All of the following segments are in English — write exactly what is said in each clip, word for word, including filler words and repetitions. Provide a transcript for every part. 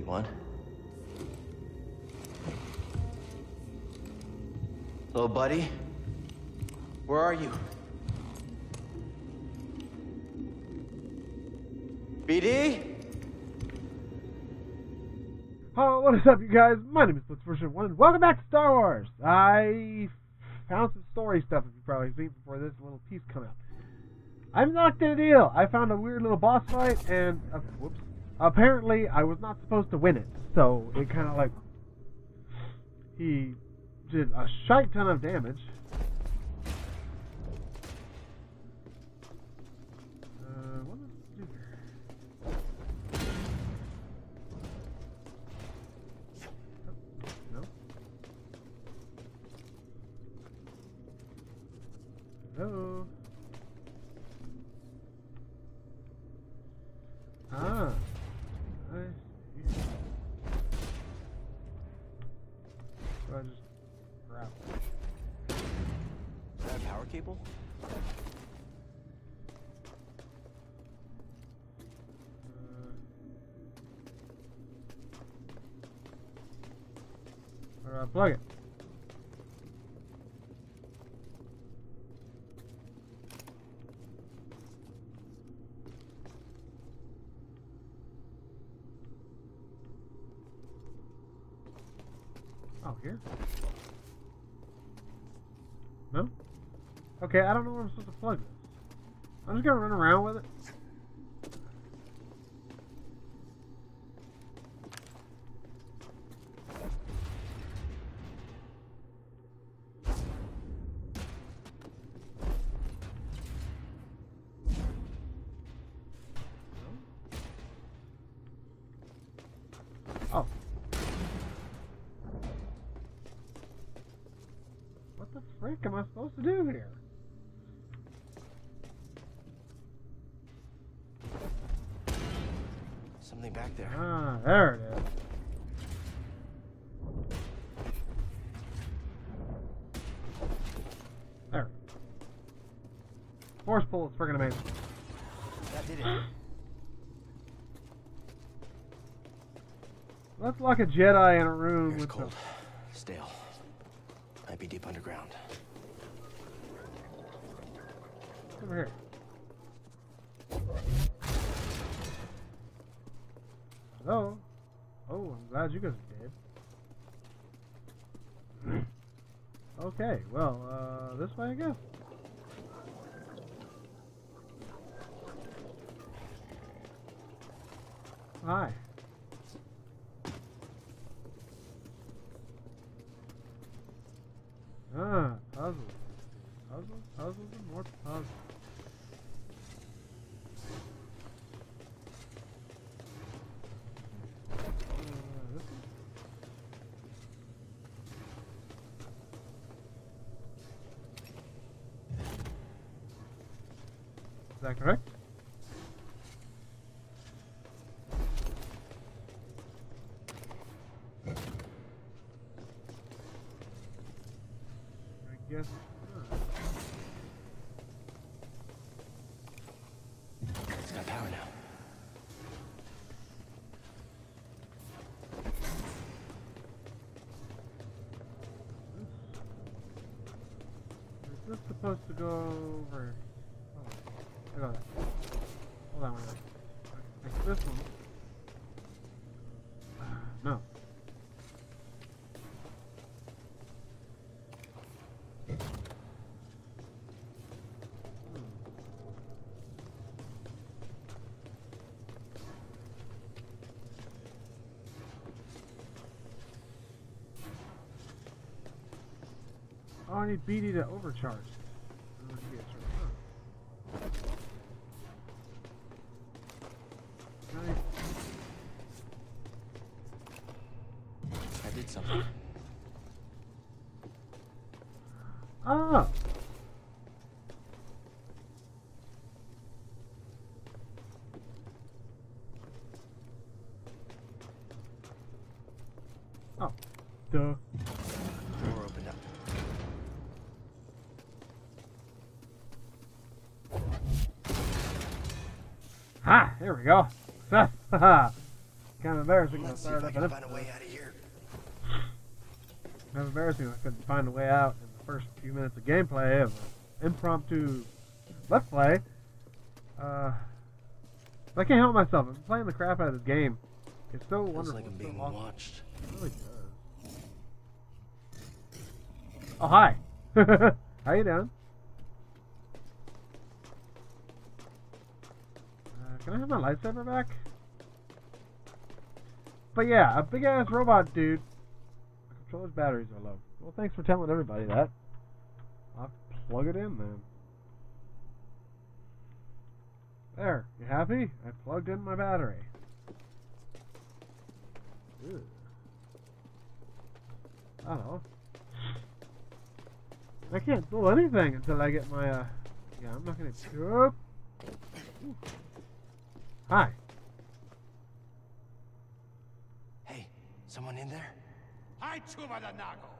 you want. Hello, buddy. Where are you? B D? Oh, what is up, you guys? My name is BlitzVersion one and welcome back to Star Wars! I found some story stuff, if you've probably seen before this little piece come out. I'm locked in a deal! I found a weird little boss fight, and uh, whoops. Apparently, I was not supposed to win it, so it kind of like... He did a shite ton of damage. Hello. Ah. I see. So I just grab it. Is that a power cable? Uh, where do I plug it? Here? No? Okay, I don't know where I'm supposed to plug this. I'm just gonna run around with it. What am I supposed to do here? Something back there. Ah, there it is. There. Force pull is friggin' amazing. That did it. Let's lock a Jedi in a room Here's with cold. The... Stale. Might be deep underground. Over here. Hello? Oh, I'm glad you guys are dead. Okay, well, uh, this way I guess. Hi. Ah, puzzles. Puzzles, puzzles, and more puzzles. Uh, this one. Is that correct? Yes. It's got power now. Is this supposed to go over? Oh, I got it. Hold on, wait a minute. Like this one. Uh, no. Oh, I need B D to overcharge. I don't need to get nice. I did something. Ah! Oh. Duh. Ah, there we go. Kind of embarrassing. Let's see if I can find a way out of here. Kind of embarrassing. I couldn't find a way out in the first few minutes of gameplay of an impromptu let's play. Uh, but I can't help myself. I'm playing the crap out of this game. It's so Feels wonderful. Like I'm being so watched. It really does. Oh hi. How you doing? Uh, can I have my lightsaber back? But yeah, a big ass robot dude. The controller's batteries are low. Well, thanks for telling everybody that. I'll have to plug it in then. There, you happy? I plugged in my battery. Ew. I don't know. I can't do anything until I get my, uh... yeah, I'm not gonna... Ooh. Hi. Hey, someone in there? Hi, Chuba the Nago.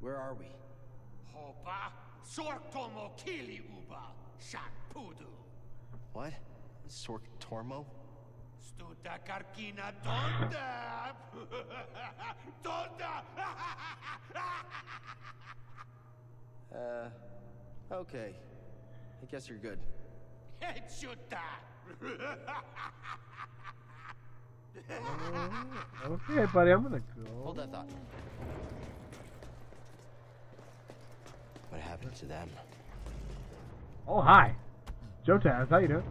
Where are we? Hoba Sortomo Kili Uba Shakpudu. What? Sortormo? Studa Karkina Donda! Donda! Uh, okay. I guess you're good. uh, okay, buddy, I'm gonna go. Hold that thought. What happened to them? Oh, hi! Jotaz, how you doing?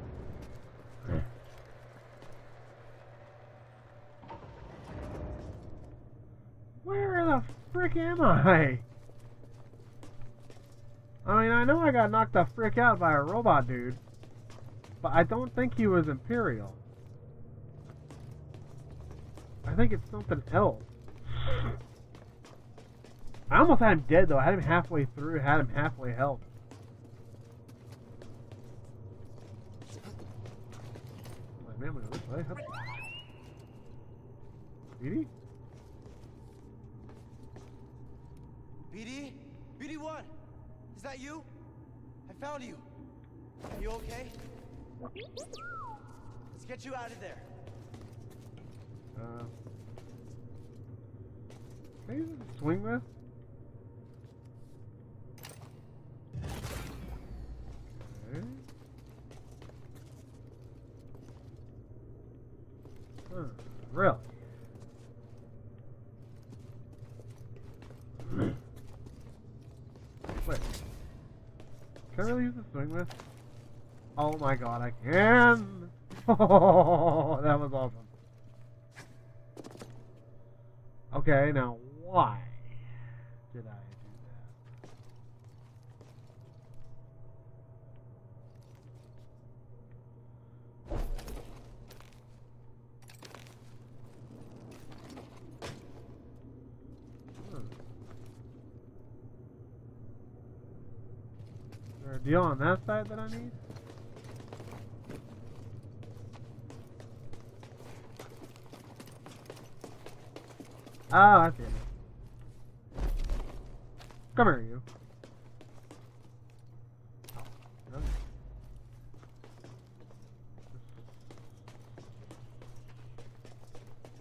Where the frick am I? I mean, I know I got knocked the frick out by a robot dude, but I don't think he was Imperial. I think it's something else. I almost had him dead though. I had him halfway through, had him halfway held. Man, look at this way. B D? B D? B D one? Is that you? I found you. Are you okay? Let's get you out of there. Uh, can I use it to swing with? Okay. Huh, really? Wait. Can I really use the swing with? Oh my god, I can! Oh, that was awesome. Okay, now why did I do that? Is there a deal on that side that I need? Oh, I see it. Come here, you. Oh, okay.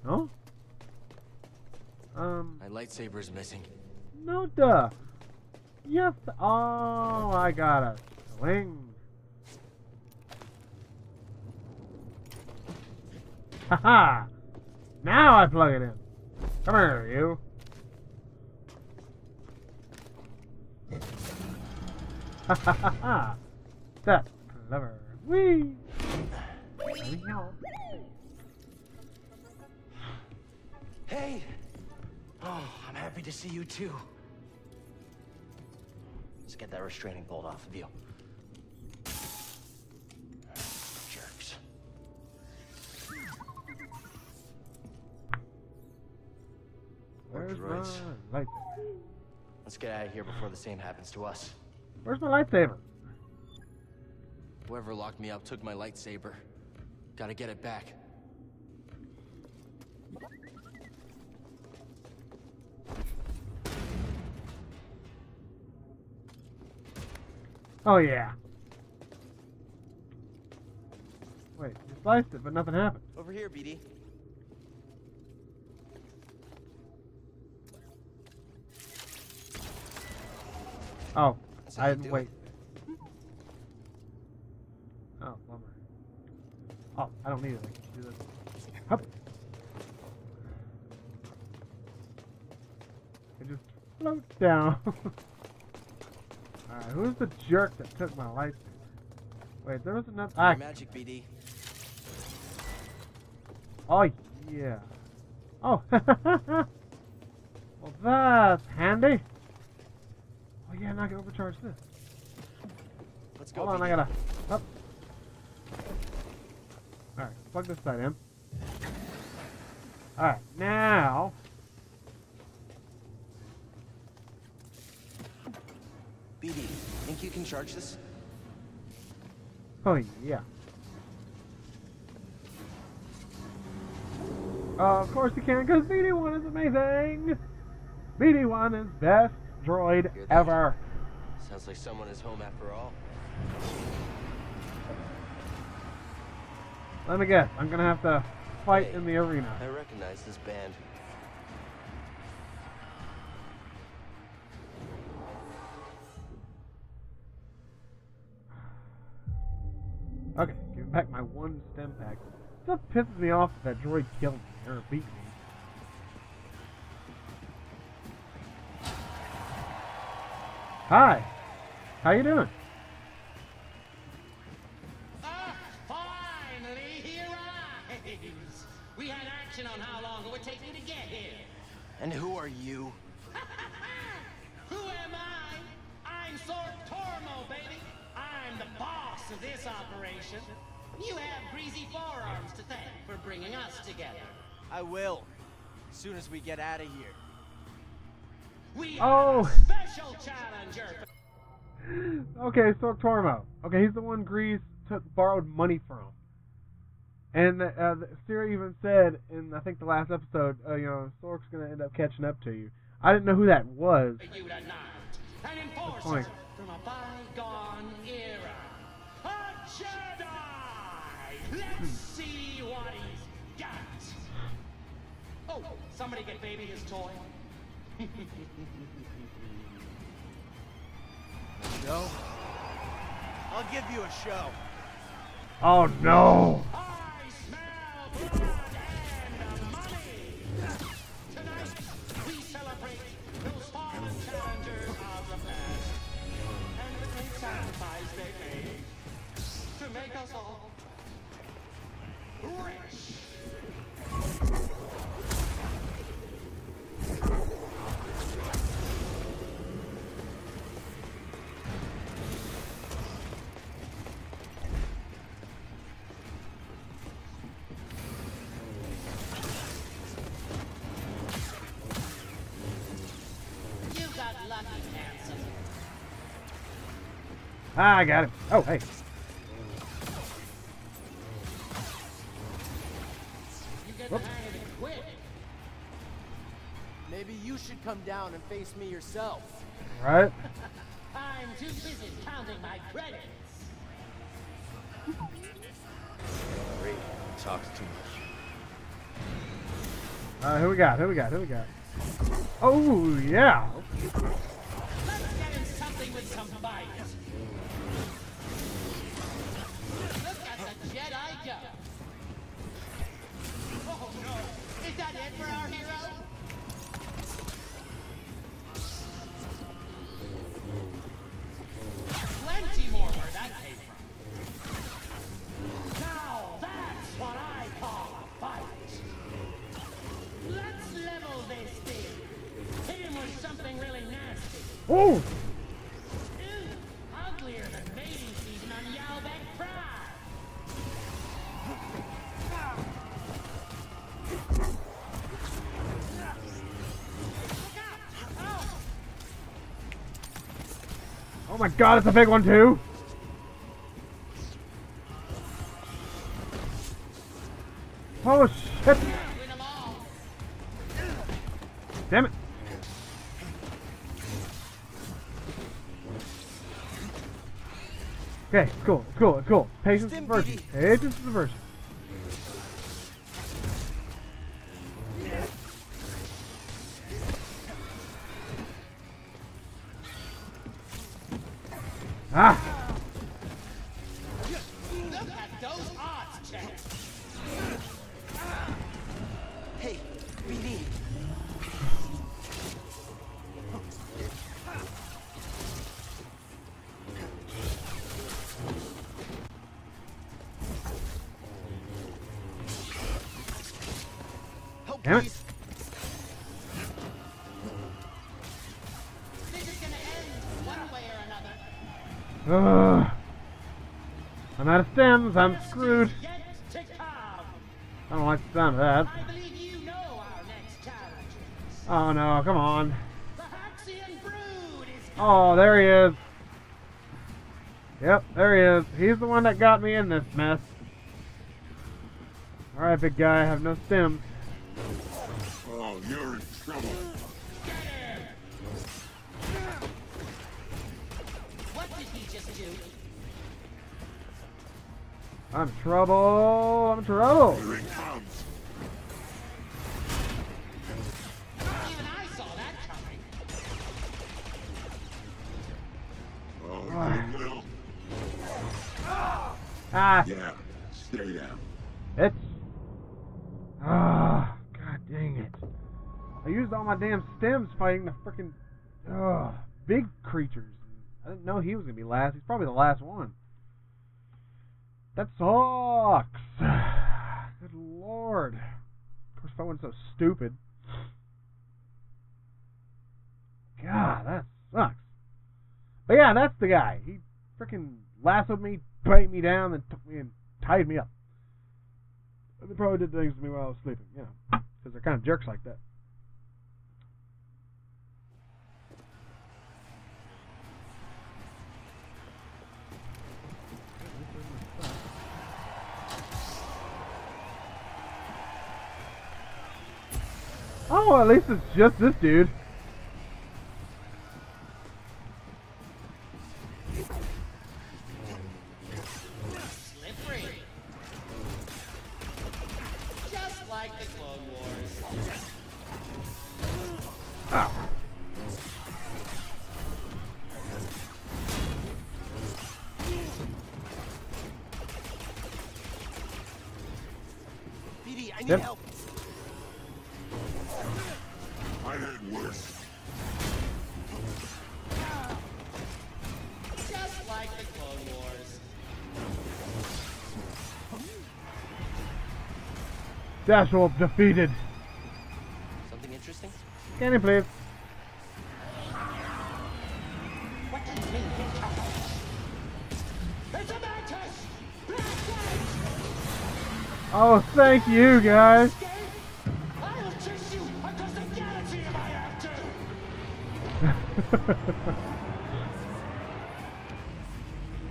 No? Um... My lightsaber is missing. No duh! Yes! Oh, I got a swing! Haha! Now I plug it in! Come here, you. Ha ha ha ha! That's clever. Whee! Hey! Oh, I'm happy to see you too. Let's get that restraining bolt off of you. Where's my lightsaber? Let's get out of here before the same happens to us. Where's my lightsaber? Whoever locked me up took my lightsaber. Gotta get it back. Oh yeah. sliced it, but nothing happened. Over here, B D. Oh, I wait. It. Oh, bummer. Oh, I don't need it. I can do this. Hup. I just float down. Alright, who's the jerk that took my lightsaber? Wait, there was another. Ah. Magic B D. Oh, yeah. Oh, well, that's handy. Oh, yeah, now I can overcharge this. Let's go. Hold on, B D. I gotta. Up. Alright, plug this side in. Alright, now. B D, think you can charge this? Oh, yeah. Uh, of course you can, because B D one is amazing! B D one is best droid ever! Sounds like someone is home after all. Let me guess, I'm gonna have to fight hey, in the arena. I recognize this band. Okay, give back my one stem pack. Stuff pisses me off that droid killed me or beat me. Hi, how you doing? Ah, finally he arrives. We had action on how long it would take me to get here. And who are you? Who am I? I'm Sort Tormo, baby. I'm the boss of this operation. You have greasy forearms to thank for bringing us together. I will, as soon as we get out of here. We oh. have a special challenger. Okay, so Tormo. Okay, he's the one Greez took borrowed money from. And uh, Sierra even said in I think the last episode, uh, you know, Sork's gonna end up catching up to you. I didn't know who that was. You tonight, an enforcer from a bygone era, a Jedi. Let's see what he's got. Oh, somebody get baby his toy. A show? I'll give you a show. Oh no! I smell blood and money. Tonight we celebrate those fallen challengers of the past and the great sacrifice they made to make us all. Rich. You got lucky, handsome. Ah, I got it. Oh, hey. Come down and face me yourself. Right? I'm too busy counting my credits. Mari talks too much. Alright, who we got? Who we got? Who we got? Oh, yeah! Let's get in something with some bite. Look at the Jedi go. Oh, no. Is that it for our hero? Plenty more where that came from. Now that's what I call a fight. Let's level this thing. Hit him with something really nasty. Oh! Ew, uglier than mating season on Yalbeck Pride. Oh my god, it's a big one too! Oh shit! Damn it! Okay, it's cool, it's cool, it's cool. Patience is the virtue. Patience is the virtue. Ah! Look at those odds, Jack. Hey, B D. Help, damn please. It. Ugh. I'm out of stems, I'm screwed. I don't like the sound of that. Oh no, come on. Oh, there he is. Yep, there he is. He's the one that got me in this mess. Alright, big guy, I have no stems. Oh, you're in trouble. I'm trouble. I'm trouble. Here it comes. Even I saw that coming. Oh, ah. You little. Ah. Yeah. Stay down. It's. Ah. Oh, God dang it! I used all my damn stems fighting the freaking oh, big creatures. I didn't know he was gonna be last. He's probably the last one. That sucks. Good lord. Of course, if I wasn't so stupid. God, that sucks. But yeah, that's the guy. He freaking lassoed me, bait me down, and took me and tied me up. And they probably did things to me while I was sleeping, you know, because they're kind of jerks like that. Oh, at least it's just this dude. Slippery. Just like the Clone Wars. Oh. B D, I need yep. help. Dashwolf defeated. Something interesting? Can you please? What do you mean, it's a mantis! Oh, thank you guys. I will chase you across the galaxy if I have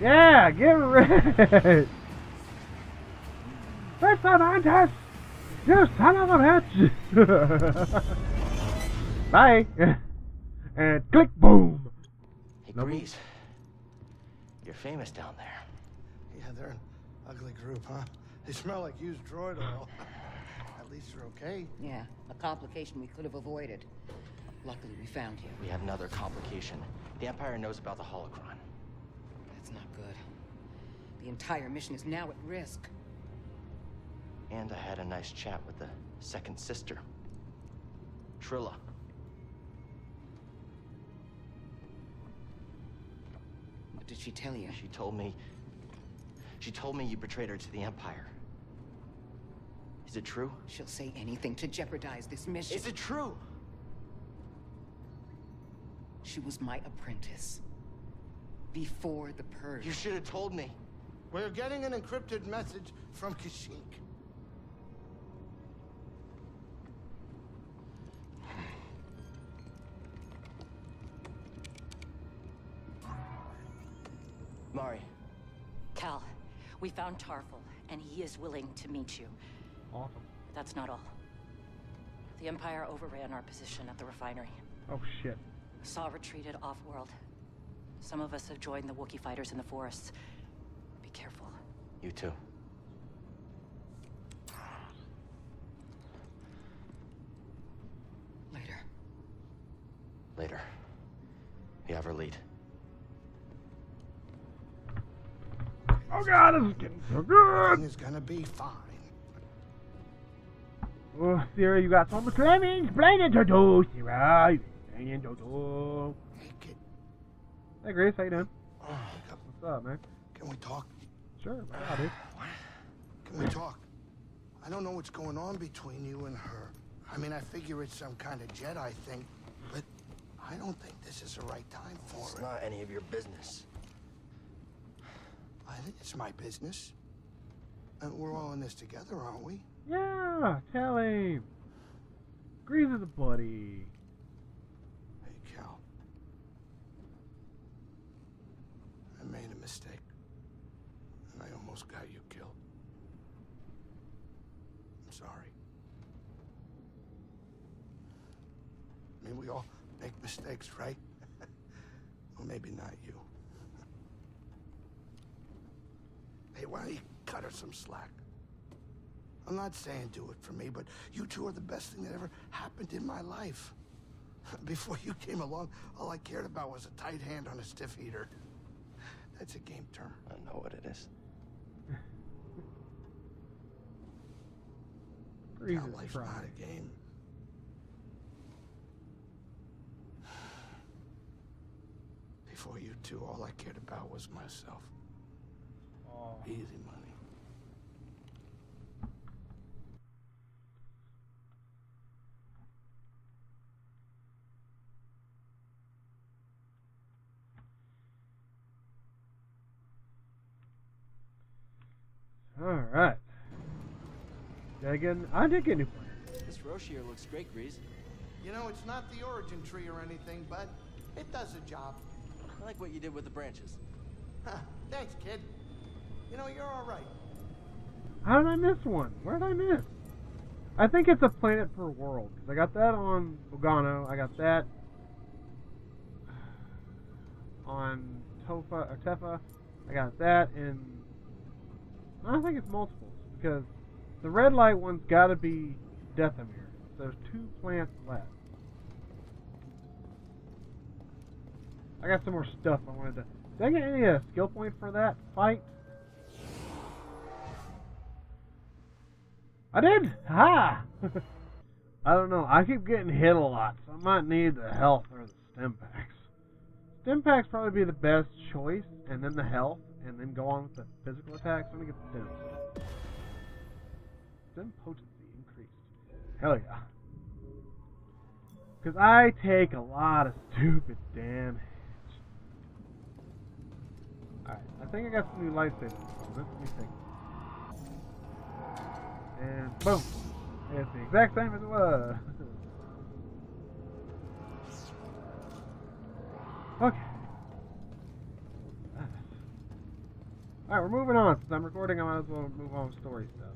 to. Yeah, get ready. That's a mantis. You son of a bitch! Bye! And click boom! Hey Greez, you're famous down there. Yeah, they're an ugly group, huh? They smell like used droid oil. At least you're okay. Yeah, a complication we could have avoided. Luckily we found you. We have another complication. The Empire knows about the Holocron. That's not good. The entire mission is now at risk. And I had a nice chat with the second sister, Trilla. What did she tell you? She told me... She told me you betrayed her to the Empire. Is it true? She'll say anything to jeopardize this mission. Is it true? She was my apprentice. Before the Purge. You should have told me. We're getting an encrypted message from Kashyyyk. Mari. Cal, we found Tarfful, and he is willing to meet you. Awesome. But that's not all. The Empire overran our position at the refinery. Oh, shit. Saw retreated off-world. Some of us have joined the Wookiee fighters in the forests. Be careful. You too. Later. Later. We have our lead. Oh god, this is getting so good. It's gonna be fine. Oh, Sierra, you got so much explaining, explaining to do, Sierra. Explaining to do. Hey, kid. Hey, Grace, how you doing? Oh, what's up, man? Can we talk? Sure, my God, dude. Can we talk? I don't know what's going on between you and her. I mean, I figure it's some kind of Jedi thing, but I don't think this is the right time for it. It's not any of your business. I think it's my business. And we're all in this together, aren't we? Yeah, tell him. Greez is a buddy. Hey, Cal. I made a mistake. And I almost got you killed. I'm sorry. I mean, we all make mistakes, right? Well, maybe not you. Hey, why don't you cut her some slack? I'm not saying do it for me, but you two are the best thing that ever happened in my life. Before you came along, all I cared about was a tight hand on a stiff heater. That's a game term. I know what it is. Now, life's not a game. Before you two, all I cared about was myself. Oh. Easy money. Alright. Again, I did get new plans. This Roshier looks great, Greez. You know, it's not the origin tree or anything, but it does a job. I like what you did with the branches. Huh, thanks, kid. You know, you're alright. How did I miss one? Where did I miss? I think it's a planet per world, because I got that on Bogano, I got that on Tefa, or Tefa, I got that in... I think it's multiples, because the red light one's got to be Deathamir. So there's two plants left. I got some more stuff I wanted to... Did I get any uh, skill point for that fight? I did! Ha! I don't know. I keep getting hit a lot, so I might need the health or the stim packs. Stim packs probably be the best choice, and then the health, and then go on with the physical attacks. Let me get the stim. Stim potency increased. Hell yeah. Because I take a lot of stupid damage. Alright, I think I got some new lightsabers. Let me think. And boom! It's the exact same as it was! Okay. Alright, we're moving on. Since I'm recording, I might as well move on with story stuff.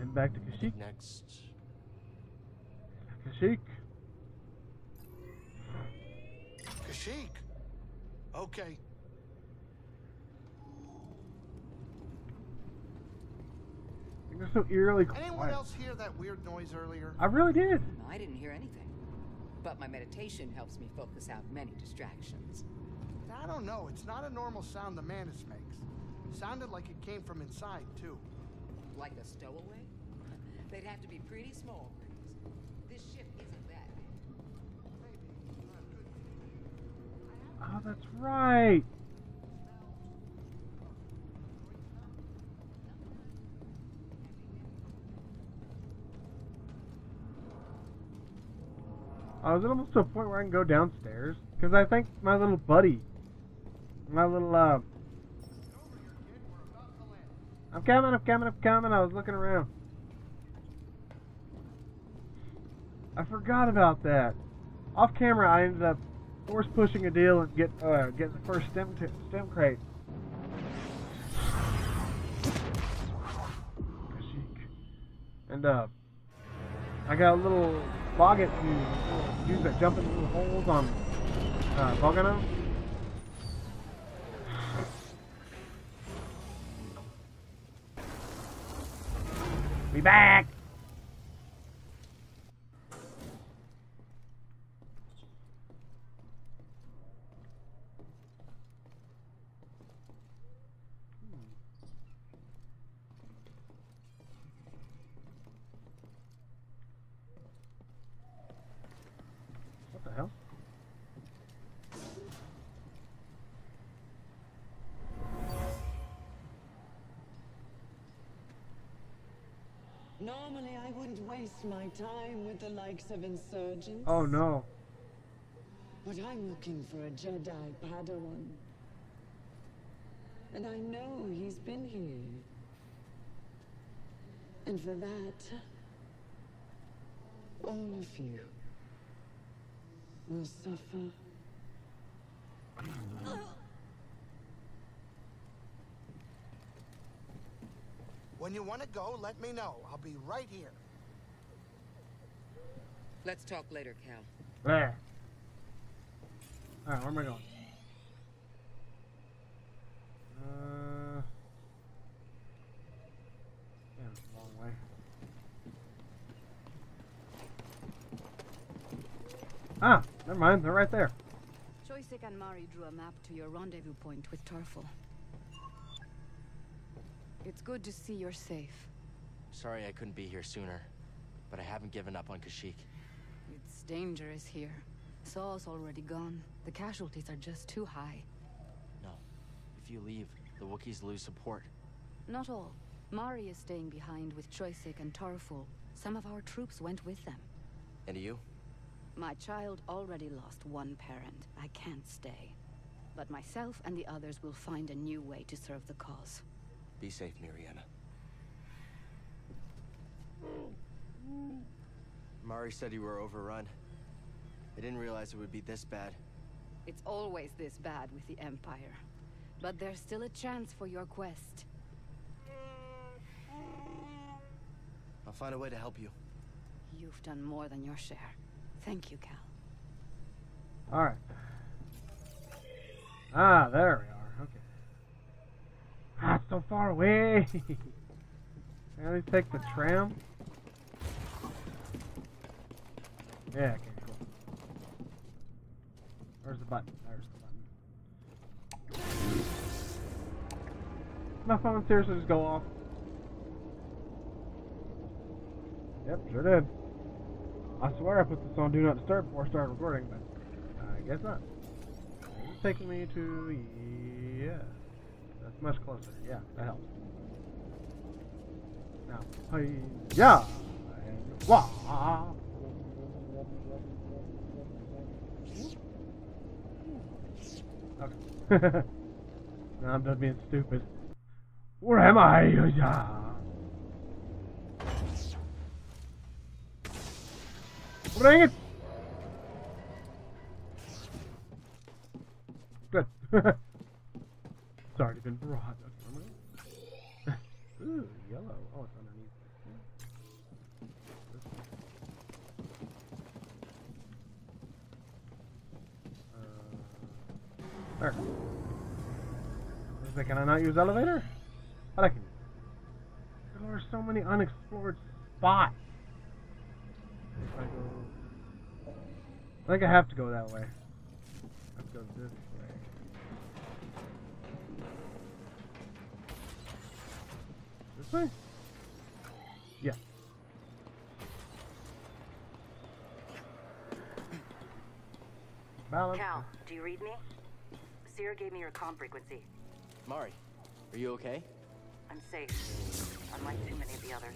And back to Kashyyyk. Next. Kashyyyk. Kashyyyk. Okay. You're so eerily quiet. Anyone else hear that weird noise earlier? I really did. I didn't hear anything. But my meditation helps me focus out many distractions. I don't know. It's not a normal sound the Mantis makes. It sounded like it came from inside, too. Like a stowaway? They'd have to be pretty small. This ship isn't that big. Oh, that's right. I was almost to a point where I can go downstairs because I think my little buddy, my little uh. I'm coming, I'm coming, I'm coming. I was looking around. I forgot about that. Off camera, I ended up force pushing a deal and get uh, get the first stem t stem crate. And uh, I got a little boggart to use that jump into little holes on uh, Bogano. Be back! Normally I wouldn't waste my time with the likes of insurgents. Oh no. But I'm looking for a Jedi Padawan. And I know he's been here. And for that, all of you will suffer. When you want to go, let me know. I'll be right here. Let's talk later, Cal. Where? Alright, where am I going? Uh... Damn, long way. Ah, never mind. They're right there. Choisek and Mari drew a map to your rendezvous point with Tarfful. It's good to see you're safe. Sorry I couldn't be here sooner, but I haven't given up on Kashyyyk. It's dangerous here. Saul's already gone. The casualties are just too high. No. If you leave, the Wookiees lose support. Not all. Mari is staying behind with Choisek and Tarfful. Some of our troops went with them. And you? My child already lost one parent. I can't stay. But myself and the others will find a new way to serve the cause. Be safe, Mirianna. Mari said you were overrun. I didn't realize it would be this bad. It's always this bad with the Empire. But there's still a chance for your quest. I'll find a way to help you. You've done more than your share. Thank you, Cal. Alright. Ah, there we are. Ah, so far away! Can I take the tram? Yeah, okay, cool. Where's the button? There's the button. My phone seriously just go off. Yep, sure did. I swear I put this on Do Not Disturb before I started recording, but I guess not. It's taking me to... yeah. That's much closer. Yeah, that helps. Now, hi, yeah, and wah. Okay. Now I'm done being stupid. Where am I? Yeah. Bring it. Good. It's already been brought. Ooh, yellow. Oh, it's underneath. Uh, there. Can I not use elevator? But I can. There are so many unexplored spots. If I go, I think I have to go that way. I have to go this way. This way? Yeah. Balance. Cal, do you read me? Sierra gave me your comm frequency. Mari, are you okay? I'm safe. Unlike too many of the others.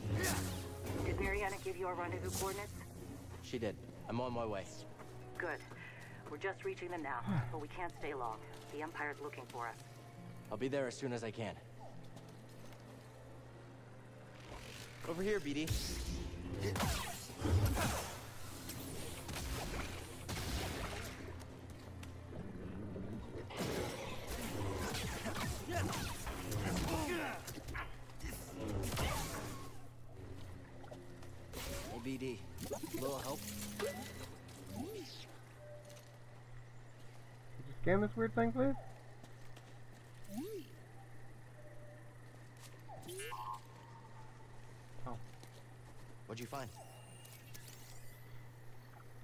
Did Mirianna give you our rendezvous coordinates? She did. I'm on my way. Good. We're just reaching them now, but we can't stay long. The Empire's looking for us. I'll be there as soon as I can. Over here, B D. Hey, B D. A little help? Could you scan this weird thing, please? What'd you find?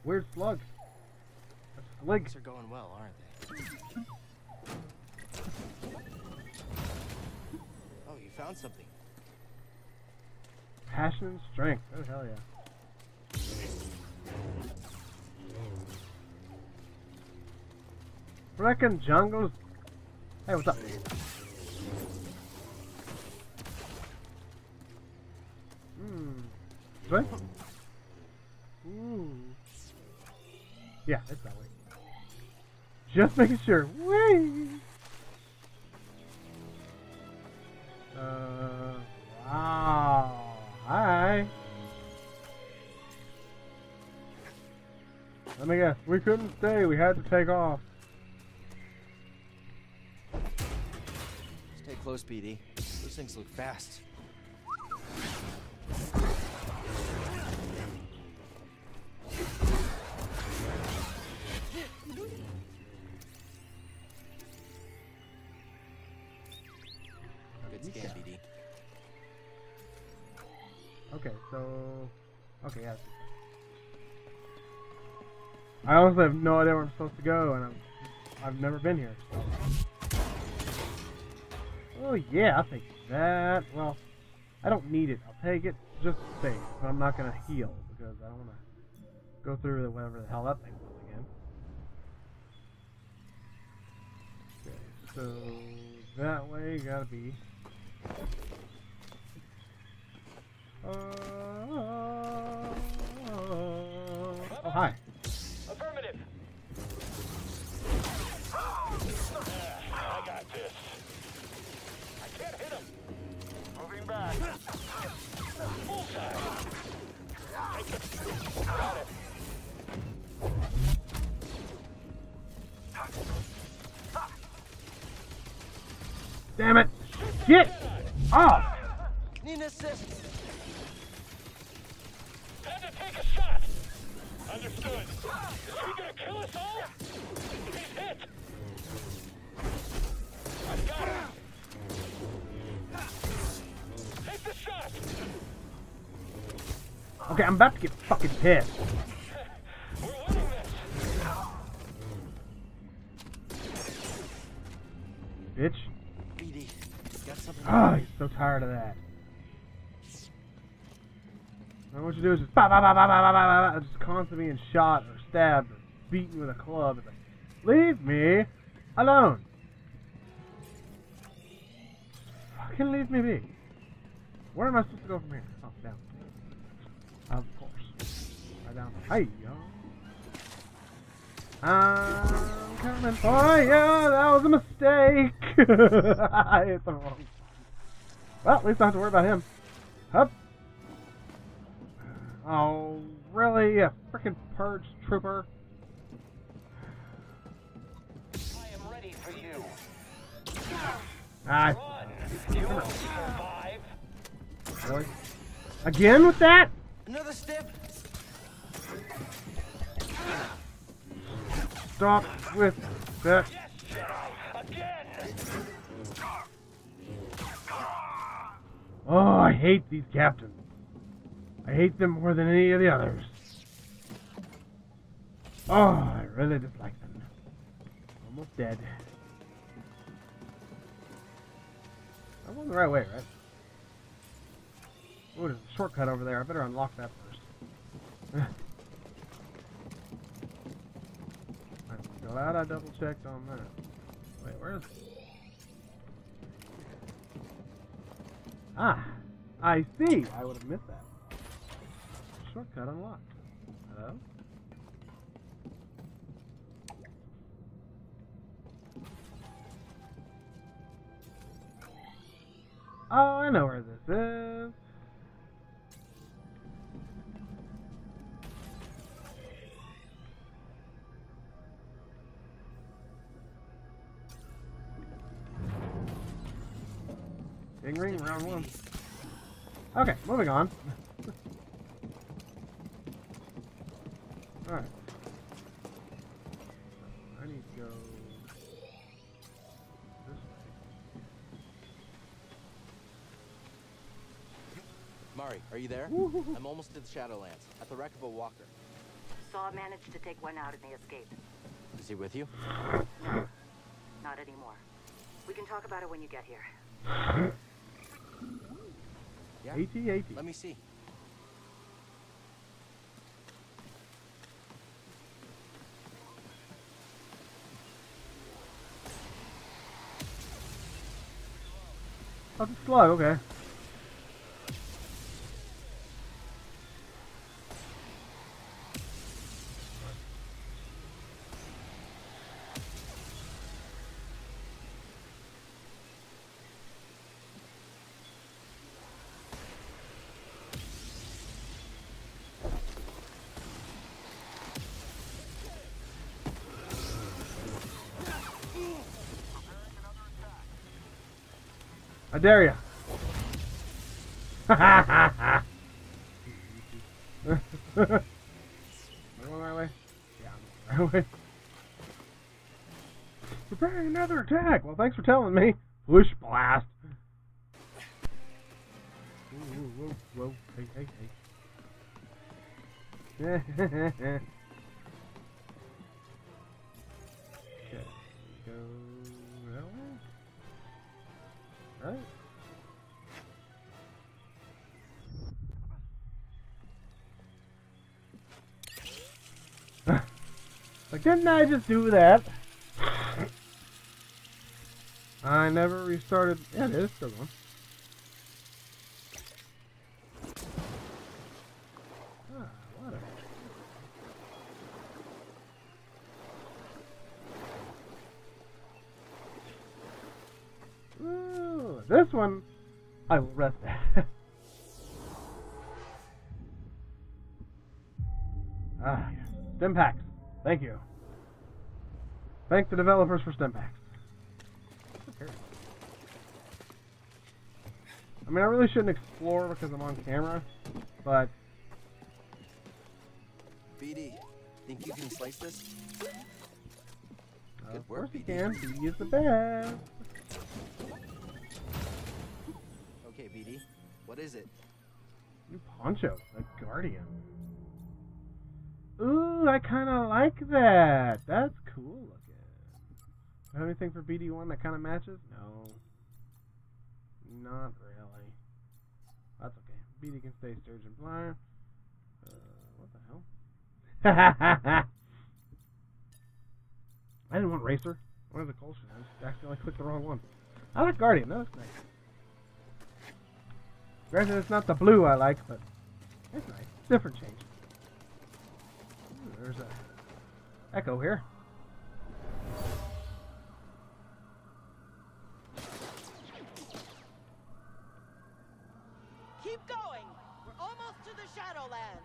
Weird slugs. Slugs are going well, aren't they? Oh, you found something. Passion and strength. Oh hell yeah. Reckon jungles. Hey, what's up? Hmm. Right? Ooh. Yeah, it's that way. Just making sure. Whee! Uh, wow. Hi. Let me guess. We couldn't stay. We had to take off. Stay close, B D. Those things look fast. Okay, so... Okay, yeah. I honestly have no idea where I'm supposed to go, and I'm, I've never been here. So. Oh yeah, I'll take that. Well, I don't need it. I'll take it just to save, but I'm not going to heal, because I don't want to go through the whatever the hell that thing was again. Okay, so that way gotta be... Uh, uh, oh, hi. Affirmative. I got this. I can't hit him. Moving back. Bullseye. Got it. Damn it. Get off. Need assist. Take a shot! Understood. Is he gonna kill us all? He's hit! I got him! Take the shot! Okay, I'm about to get fucking pissed. We're winning this! Bitch. B D, got something. Oh, he's so tired of that. And what you do is just bah, bah, bah, bah, bah, bah, bah, just constantly being shot or stabbed or beaten with a club. It's like, leave me alone. Fucking leave me be. Where am I supposed to go from here? Oh, down. Of course. Right down. Hey, yo. I'm coming for you. That was a mistake. I hit the wrong. Well, at least I don't have to worry about him. Hup. Oh, really? A frickin' Purge trooper? I am ready for you. Ah, you will survive. Really? Again with that? Another step. Stop with that. Yes, Jedi. Again. Oh, I hate these captains. I hate them more than any of the others. Oh, I really dislike them. Almost dead. I'm going the right way, right? Oh, there's a shortcut over there. I better unlock that first. I'm glad I double checked on that. Wait, where is it? Ah, I see. I would have missed that. Shortcut unlocked. Hello? Oh, I know where this is. Ding ring, round one. Okay, moving on. Alright. I need to go this way. Mari, are you there? I'm almost to the Shadowlands, at the wreck of a walker. Saw managed to take one out and they escaped. Is he with you? No. Not anymore. We can talk about it when you get here. Yeah? eighty, eighty. Let me see. Oh, it's a slug, okay. I dare you. Ha ha. I'm on my way. Yeah, I'm on my way. Preparing another attack. Well, thanks for telling me. Whoosh blast. Whoa, whoa, whoa, whoa. Hey, hey, hey. Okay. Go that way. Right. Like, didn't I just do that? I never restarted. Yeah, it is still going. Ah, what a... Ooh, this one, I will rest at. Ah, yes. Stim packs. Thank you. Thank the developers for stim packs. I mean, I really shouldn't explore because I'm on camera, but... B D, think you can slice this? Uh, Good work, B D. Can. B D is the best. Okay, B D, what is it? New poncho, a guardian. Ooh, I kind of like that. That's cool looking. Do I have anything for B D one that kind of matches? No. Not really. That's okay. B D can stay Sturgeon Flyer. Uh, what the hell? I didn't want Racer. I wanted the Colson. I just accidentally clicked the wrong one. I like Guardian. That looks nice. Granted, it's not the blue I like, but it's nice. Different change. Ooh, there's a echo here. Shadowlands.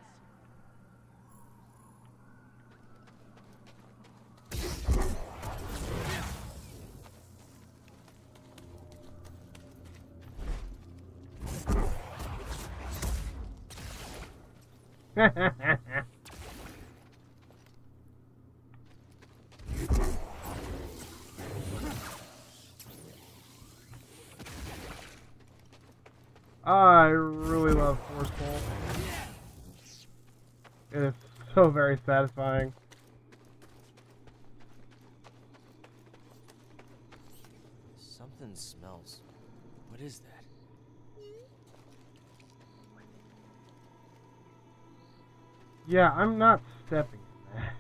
I really love Force Bolt. It is so very satisfying. Something smells. What is that? Yeah, I'm not stepping in that.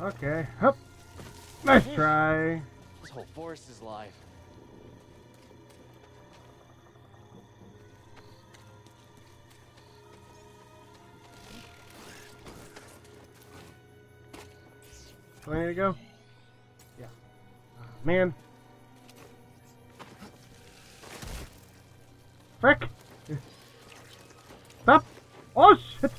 Okay, hup. Nice try. This whole forest is live. Do I need to go? Yeah. Oh, man. Frick! Stop! Oh shit!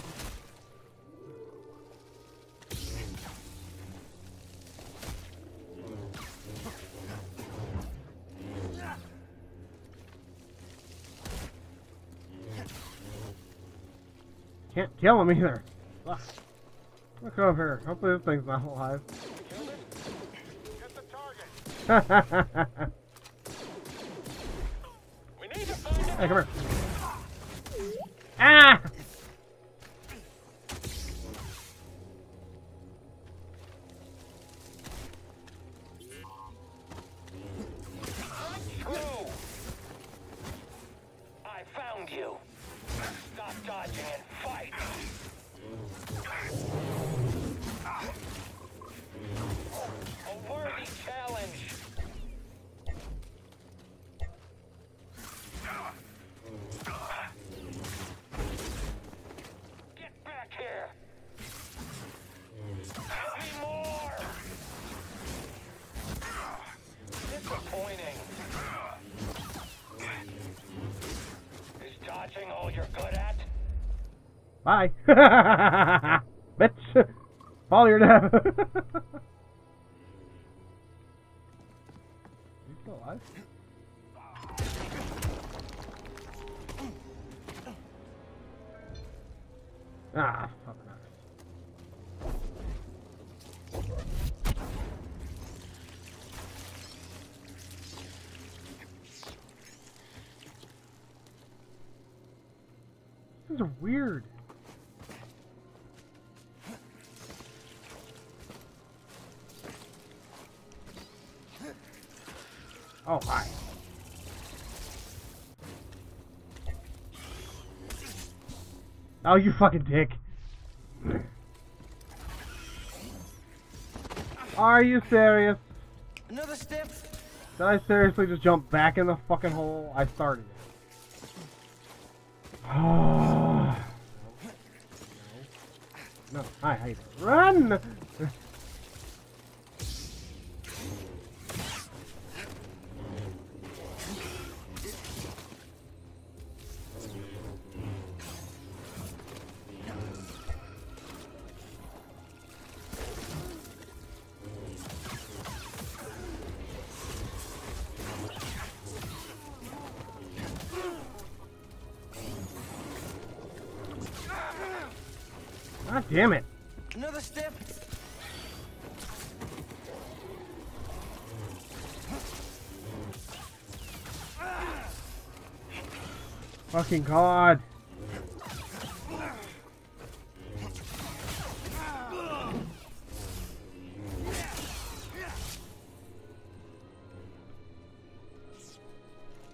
Can't kill him either. Ugh. Look over here. Hopefully this thing's not alive. Get the target. We need to find him. Hey, come here. Ah! practicing all you're good at? Bye. Bitch. All you're dead. You still alive? Ah, fuck that. This is weird. Oh, hi. Oh, you fucking dick. Are you serious? Another step. Did I seriously just jump back in the fucking hole? I started it. Oh. No, hi, how you doing? Run! God damn it. Another step. Fucking God.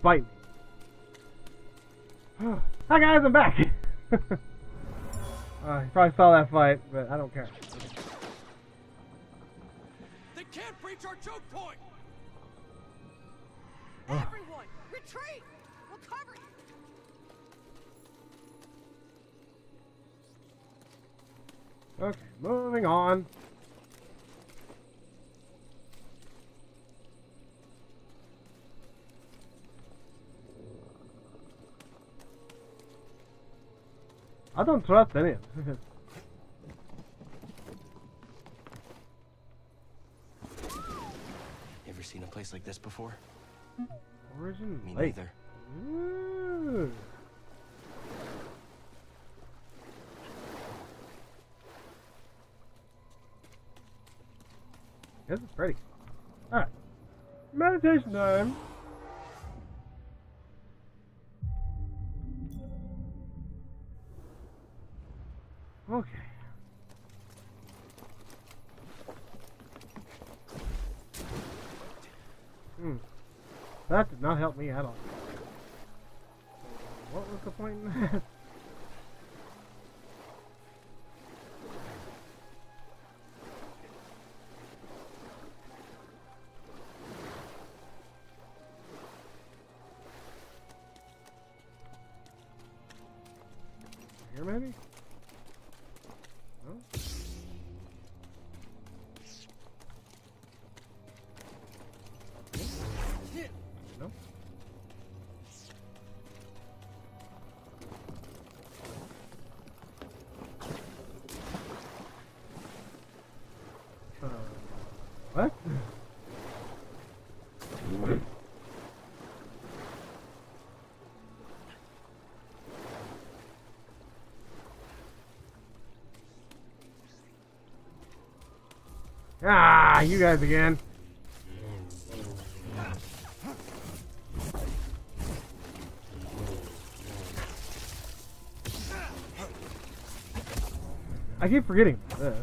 Bite me. Hi guys, I'm back. Uh, you probably saw that fight, but I don't care. They can't breach our choke point. Oh. Everyone, retreat. We'll cover you. Okay, moving on. I don't trust any of them. Ever seen a place like this before? Origin? Me neither. Ooh. This is pretty. Alright. Meditation time. Okay. Hmm. That did not help me at all. What was the point in that? Here, maybe? What? Ah, you guys again. I keep forgetting this.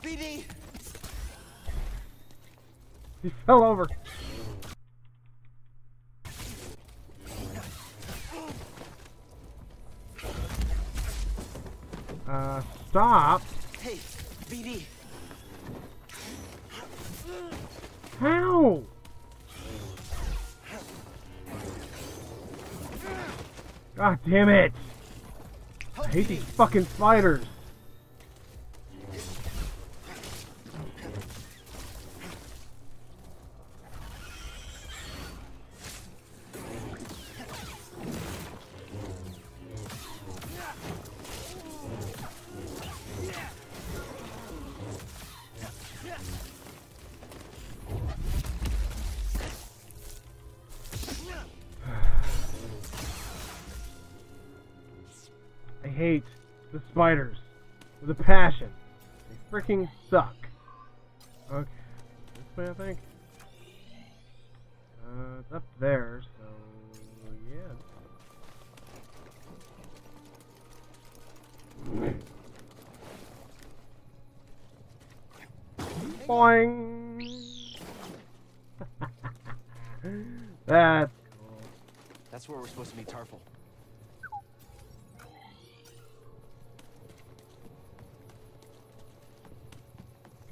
B D. He fell over. Uh, stop! Hey, B D! How? God damn it! I hate these fucking spiders! Hate the spiders with a passion. They freaking suck. Okay, this way I think. Uh, it's up there, so yeah. Boing. That's cool. That's where we're supposed to meet Tarfful.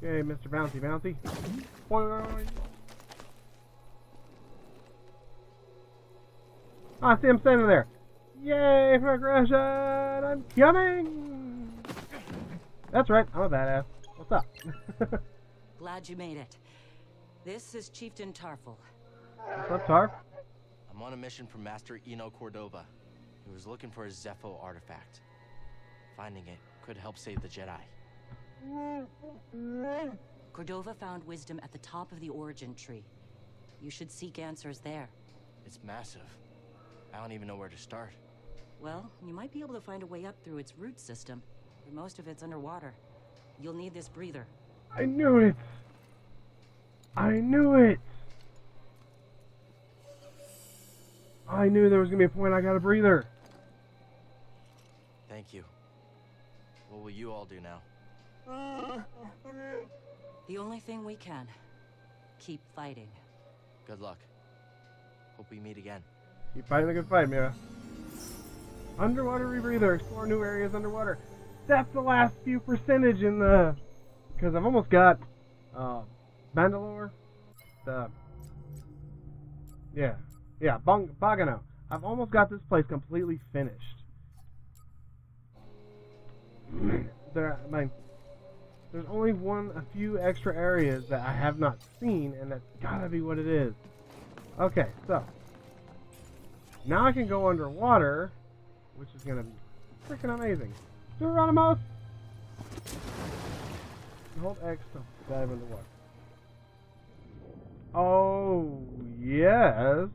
Okay, Mister Bouncy Bouncy. Boing. I see him standing there. Yay, progression! I'm coming! That's right, I'm a badass. What's up? Glad you made it. This is Chieftain Tarful. What's up, Tarf? I'm on a mission from Master Eno Cordova. He was looking for a Zeffo artifact. Finding it could help save the Jedi. Cordova found wisdom at the top of the origin tree. You should seek answers there. It's massive. I don't even know where to start. Well, you might be able to find a way up through its root system, but most of it's underwater. You'll need this breather. I knew it! I knew it! I knew there was gonna be a point I got a breather. Thank you. What will you all do now? The only thing we can. Keep fighting. Good luck. Hope we meet again. Keep fighting the good fight, Mira. Underwater rebreather. Explore new areas underwater. That's the last few percentage in the... Because I've almost got... Uh, Mandalore. The... Yeah. Yeah, Bogano. I've almost got this place completely finished. There, I mean... There's only one, a few extra areas that I have not seen, and that's gotta be what it is. Okay, so. Now I can go underwater, which is gonna be freaking amazing. Geronimos! Hold X to dive underwater. Oh, yes!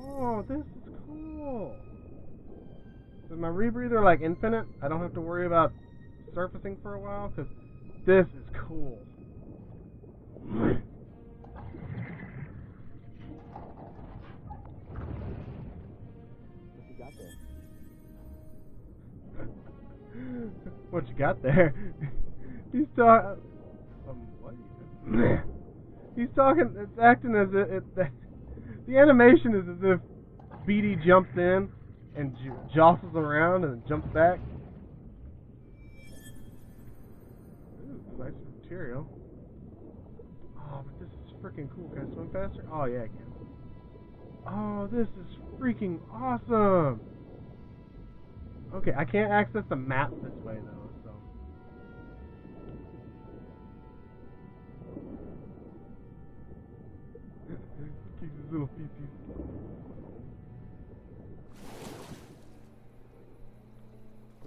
Oh, this is cool! Is my rebreather, like, infinite? I don't have to worry about surfacing for a while, because this is cool. What you got there? What you got there? He's talking. Um, what? He's talking. It's acting as if it, it, the animation is as if B D jumps in and j jostles around and jumps back. Nice material. Oh, but this is freaking cool. Can I swim faster? Oh, yeah, I can. Oh, this is freaking awesome. Okay, I can't access the map this way, though, so. Keeps his little feeties.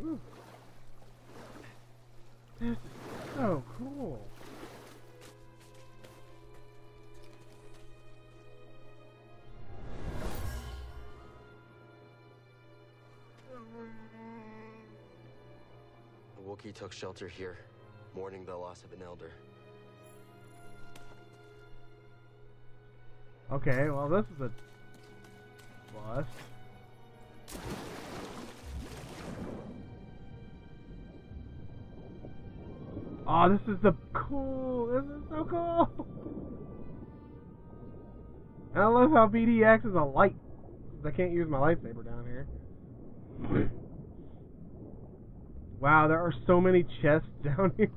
Ooh. This is so cool. The Wookiee took shelter here, mourning the loss of an elder. Okay, well, this is a plus. Oh, this is the cool. This is so cool. And I love how B D acts as a light. I can't use my lightsaber down here. Wow, there are so many chests down here.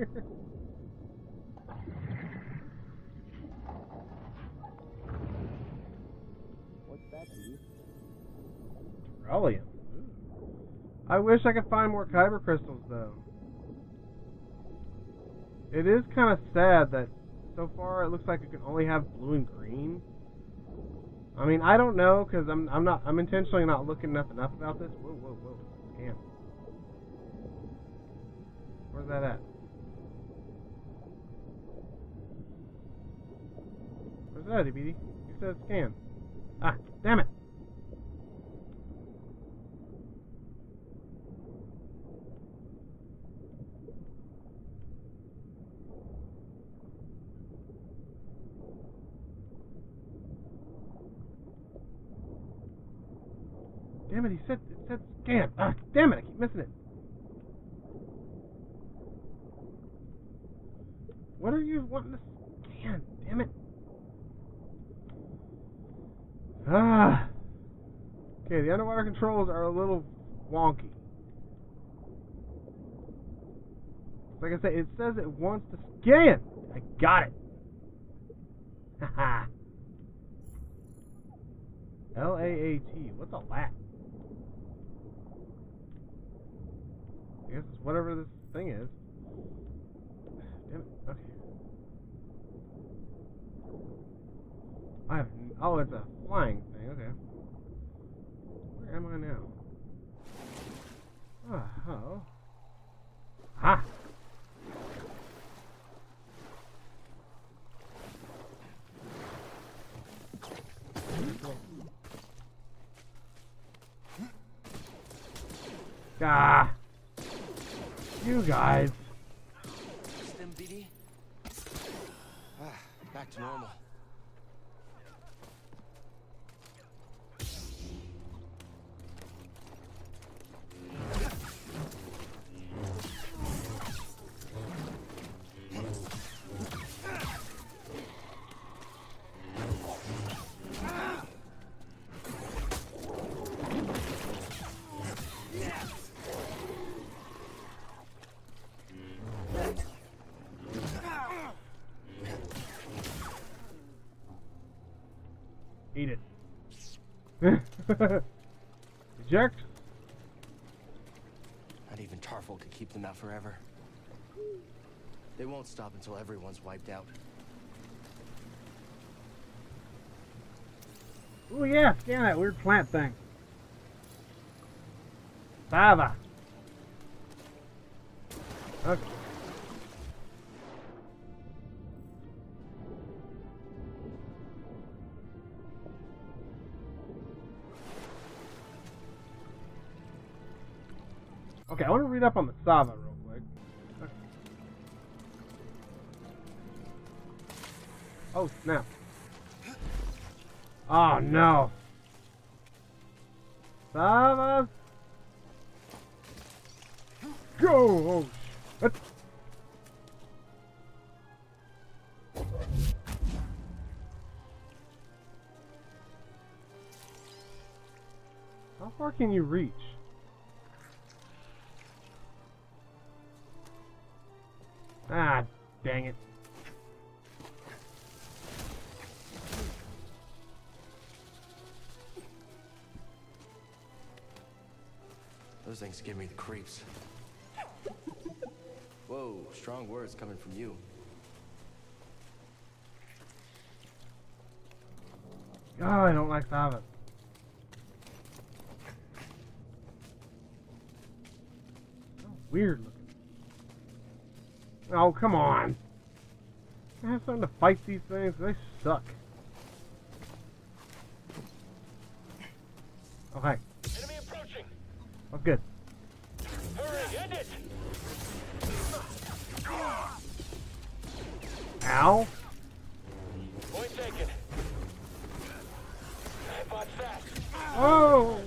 What's that, dude? Trillium. I wish I could find more kyber crystals, though. It is kind of sad that so far it looks like it can only have blue and green. I mean, I don't know, because I'm, I'm not, I'm intentionally not looking nothing up about this. Whoa, whoa, whoa. Damn. Where's that at? Where's that at, B D? You said scan. Ah, damn it. Damn it, he said, it said scan. Ah, damn it, I keep missing it. What are you wanting to scan? Damn it. Ah. Okay, the underwater controls are a little wonky. Like I said, it says it wants to scan. I got it. Haha. L A A T. What's a LAAT? I guess it's whatever this thing is. Damn it. Okay. I have. Oh, it's a flying thing. Okay. Where am I now? Oh. oh. Ha! Ah! You guys. Back to normal. Eat it. Eject. Not even Tarfful could keep them out forever. They won't stop until everyone's wiped out. Oh yeah, scan that weird plant thing. Sava. Okay. Okay, I want to read up on the Sava real quick. Okay. Oh, snap. Oh, no. Sava. Go! Oh, shit. How far can you reach? Ah, dang it. Those things give me the creeps. Whoa, strong words coming from you. Oh, I don't like Sava. Oh, weird looking. Oh, come on. I have something to fight these things. They suck. Okay. Enemy approaching. That's good. Hurry, end it. Ow. Point taken. I bought that. Oh.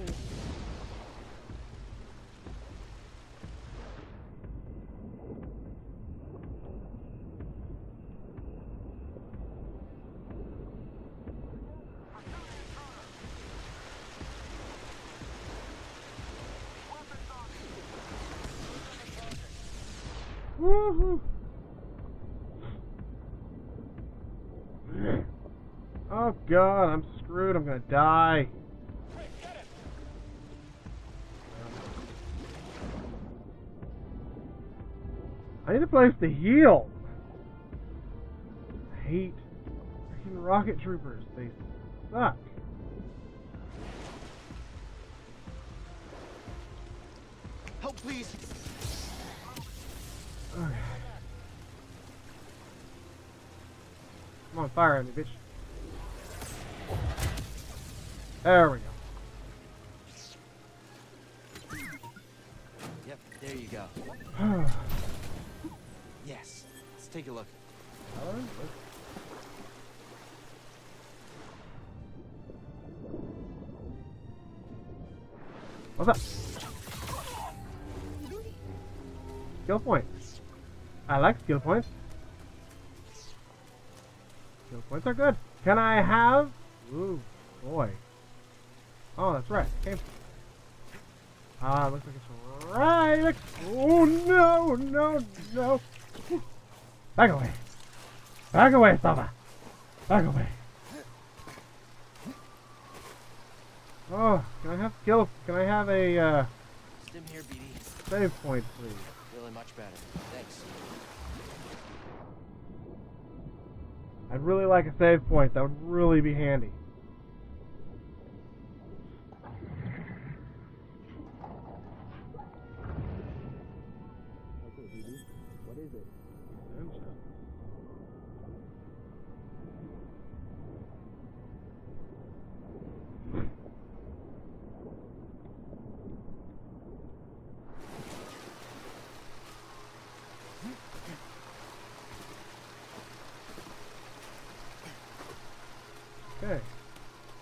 Oh god, I'm screwed, I'm gonna die. Hey, get it. I need a place to heal. I hate freaking rocket troopers, they suck. Help please. Okay. Come on, fire at me, bitch. There we go. Yep, there you go. Yes, let's take a look. All right, let's... What's up? Skill points. I like skill points. Skill points are good. Can I have? Ooh, boy. Oh, that's right. Okay. Ah, uh, looks like it's right. Oh no, no, no! Back away! Back away, Sava! Back away! Oh, can I have skill? Can I have a uh, stim here, B D? Save point, please? Really much better. Thanks. I'd really like a save point. That would really be handy.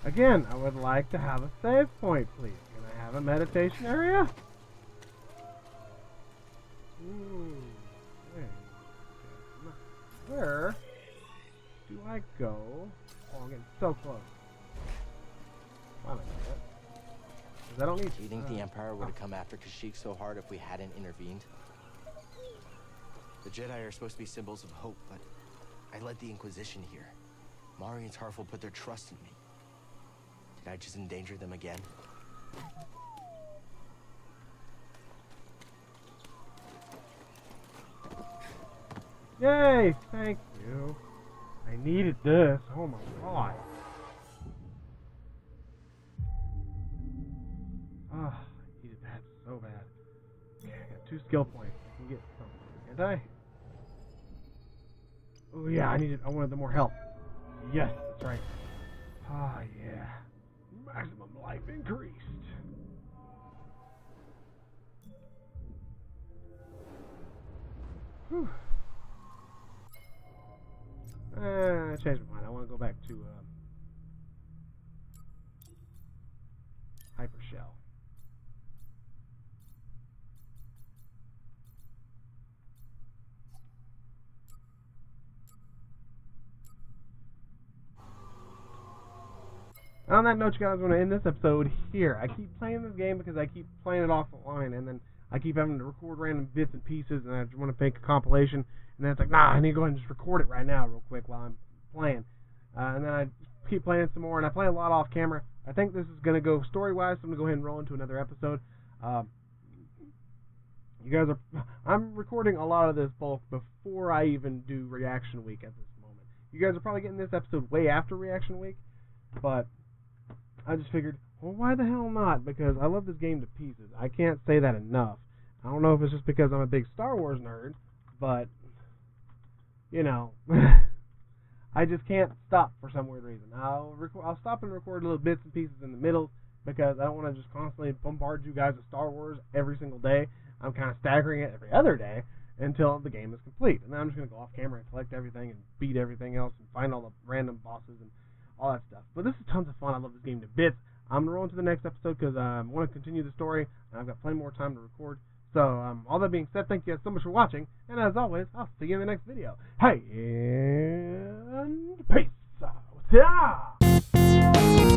Again, I would like to have a save point, please. Can I have a meditation area? Ooh, where do I go? Oh, I'm getting so close. I don't know that. I don't need. Do you think uh, the Empire would have oh. come after Kashyyyk so hard if we hadn't intervened? The Jedi are supposed to be symbols of hope, but I led the Inquisition here. Mari and Tarfful put their trust in me. Did I just endanger them again? Yay! Thank you. I needed this. Oh my god. Ah, oh, I needed that so bad. Okay, I got two skill points. I can get something, can't I? Oh yeah, I needed. I wanted the more help. Yes, that's right. Ah, oh, yeah. Maximum life increased. Whew. Uh, I changed my mind. I want to go back to um, Hypershell. On that note, you guys, I'm going to end this episode here. I keep playing this game because I keep playing it offline, and then I keep having to record random bits and pieces, and I just want to make a compilation, and then it's like, nah, I need to go ahead and just record it right now real quick while I'm playing. Uh, and then I keep playing some more, and I play a lot off camera. I think this is going to go story-wise, so I'm going to go ahead and roll into another episode. Uh, you guys are... I'm recording a lot of this bulk before I even do Reaction Week at this moment. You guys are probably getting this episode way after Reaction Week, but... I just figured, well, why the hell not? Because I love this game to pieces. I can't say that enough. I don't know if it's just because I'm a big Star Wars nerd, but, you know, I just can't stop for some weird reason. I'll, I'll stop and record little bits and pieces in the middle because I don't want to just constantly bombard you guys with Star Wars every single day. I'm kind of staggering it every other day until the game is complete. And then I'm just going to go off camera and collect everything and beat everything else and find all the random bosses and all that stuff. But this is tons of fun. I love this game to bits. I'm going to roll into the next episode because I um, want to continue the story, and I've got plenty more time to record. So, um, all that being said, thank you guys so much for watching, and as always, I'll see you in the next video. Hey, and peace! Yeah!